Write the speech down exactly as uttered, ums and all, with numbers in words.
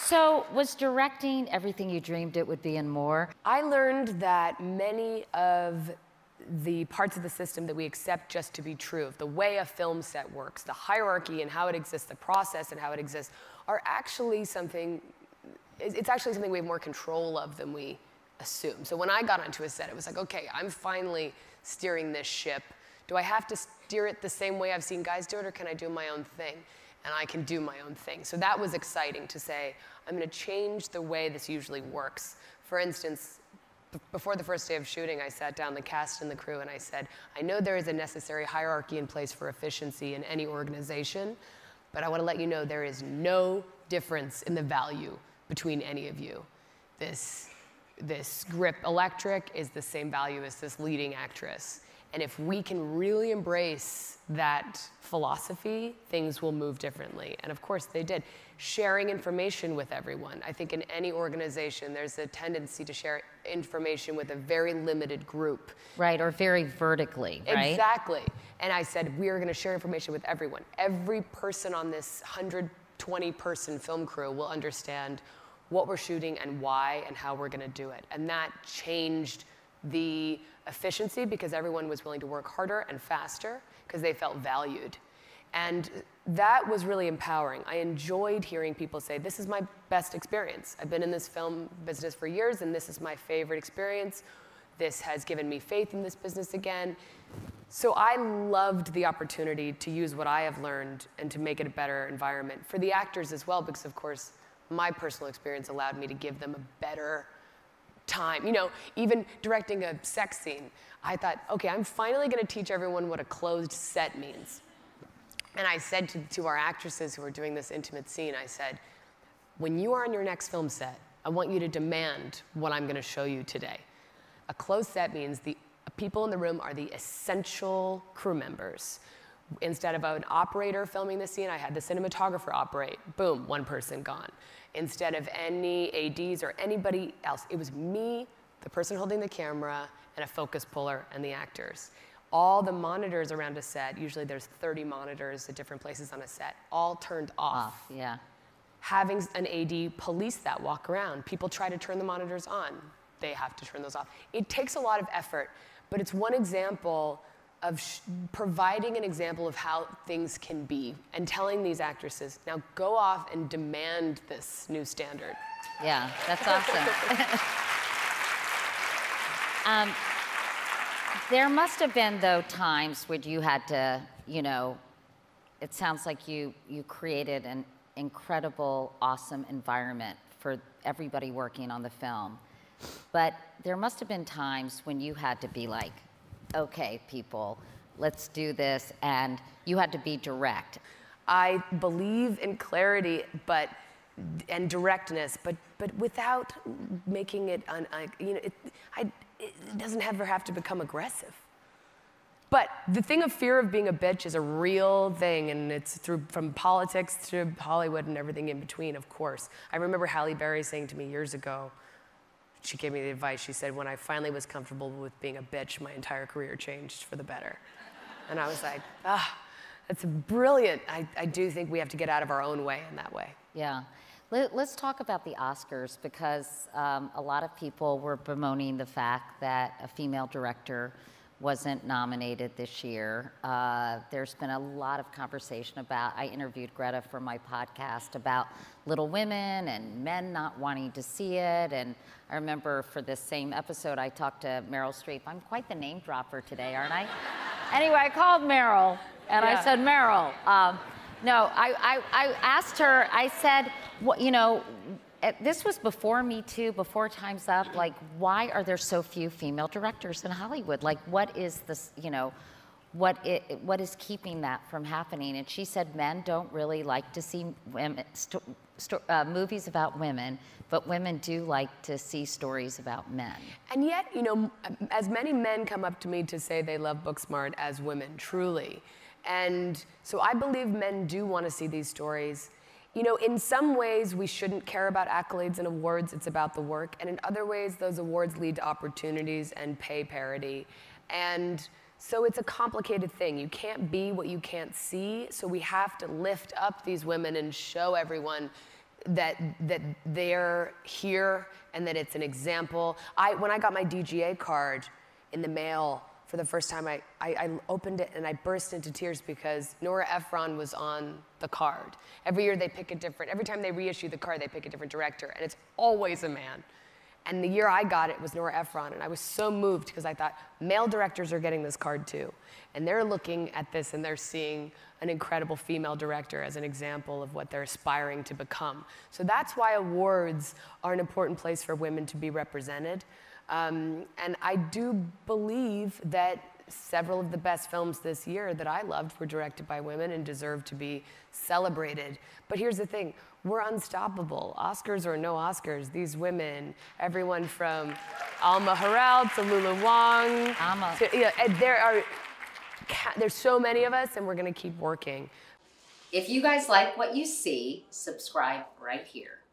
So was directing everything you dreamed it would be and more? I learned that many of the parts of the system that we accept just to be true, the way a film set works, the hierarchy and how it exists, the process and how it exists, are actually something, it's actually something we have more control of than we assume. So when I got onto a set, it was like, okay, I'm finally steering this ship. Do I have to steer it the same way I've seen guys do it, or can I do my own thing? And I can do my own thing. So that was exciting to say, I'm going to change the way this usually works. For instance, before the first day of shooting, I sat down the cast and the crew and I said, I know there is a necessary hierarchy in place for efficiency in any organization, but I want to let you know there is no difference in the value between any of you. This, this grip electric is the same value as this leading actress. And if we can really embrace that philosophy, things will move differently. And of course they did. Sharing information with everyone. I think in any organization, there's a tendency to share information with a very limited group. Right, or very vertically, right? Exactly. And I said, we are going to share information with everyone. Every person on this one hundred twenty person film crew will understand what we're shooting and why and how we're going to do it. And that changed the efficiency because everyone was willing to work harder and faster because they felt valued. And that was really empowering. I enjoyed hearing people say, this is my best experience. I've been in this film business for years and this is my favorite experience. This has given me faith in this business again. So I loved the opportunity to use what I have learned and to make it a better environment for the actors as well, because of course my personal experience allowed me to give them a better time. You know, even directing a sex scene, I thought, okay, I'm finally going to teach everyone what a closed set means. And I said to, to our actresses who were doing this intimate scene, I said, when you are on your next film set, I want you to demand what I'm going to show you today. A closed set means the people in the room are the essential crew members. Instead of an operator filming the scene, I had the cinematographer operate. Boom, one person gone. Instead of any A Ds or anybody else, it was me, the person holding the camera, and a focus puller, and the actors. All the monitors around a set, usually there's thirty monitors at different places on a set, all turned off. off yeah. Having an A D police that, walk around. People try to turn the monitors on. They have to turn those off. It takes a lot of effort, but it's one example of sh providing an example of how things can be and telling these actresses, now go off and demand this new standard. Yeah, that's awesome. um, there must have been, though, times where you had to, you know, it sounds like you, you created an incredible, awesome environment for everybody working on the film. But there must have been times when you had to be like, okay, people, let's do this, and you had to be direct. I believe in clarity, but and directness, but but without making it, un, I, you know, it, I, it doesn't ever have to become aggressive. But the thing of fear of being a bitch is a real thing, and it's through from politics to Hollywood and everything in between. Of course, I remember Halle Berry saying to me years ago. She gave me the advice. She said, when I finally was comfortable with being a bitch, my entire career changed for the better. And I was like, ah, that's brilliant. I, I do think we have to get out of our own way in that way. Yeah. Let, let's talk about the Oscars, because um, a lot of people were bemoaning the fact that a female director wasn't nominated this year. Uh, there's been a lot of conversation about, I interviewed Greta for my podcast about Little Women and men not wanting to see it. And I remember for this same episode, I talked to Meryl Streep. I'm quite the name dropper today, aren't I? Anyway, I called Meryl and yeah. I said, Meryl, um, no, I, I, I asked her, I said, what, you know, this was before Me Too, before Time's Up, like, why are there so few female directors in Hollywood? Like, what is this, you know, what, it, what is keeping that from happening? And she said men don't really like to see women, st st uh, movies about women, but women do like to see stories about men. And yet, you know, as many men come up to me to say they love Booksmart as women, truly. And so I believe men do want to see these stories. You know, in some ways, we shouldn't care about accolades and awards. It's about the work. And in other ways, those awards lead to opportunities and pay parity. And so it's a complicated thing. You can't be what you can't see. So we have to lift up these women and show everyone that that they're here and that it's an example. I when I got my D G A card in the mail for the first time, I, I, I opened it and I burst into tears because Nora Ephron was on the card. Every year they pick a different, every time they reissue the card, they pick a different director, and it's always a man. And the year I got it was Nora Ephron, and I was so moved because I thought, male directors are getting this card too. And they're looking at this and they're seeing an incredible female director as an example of what they're aspiring to become. So that's why awards are an important place for women to be represented. Um, and I do believe that several of the best films this year that I loved were directed by women and deserve to be celebrated. But here's the thing, we're unstoppable. Oscars or no Oscars, these women, everyone from Alma Harrell to Lulu Wang. Alma. To, yeah, and there are, there's so many of us, and we're gonna keep working. If you guys like what you see, subscribe right here.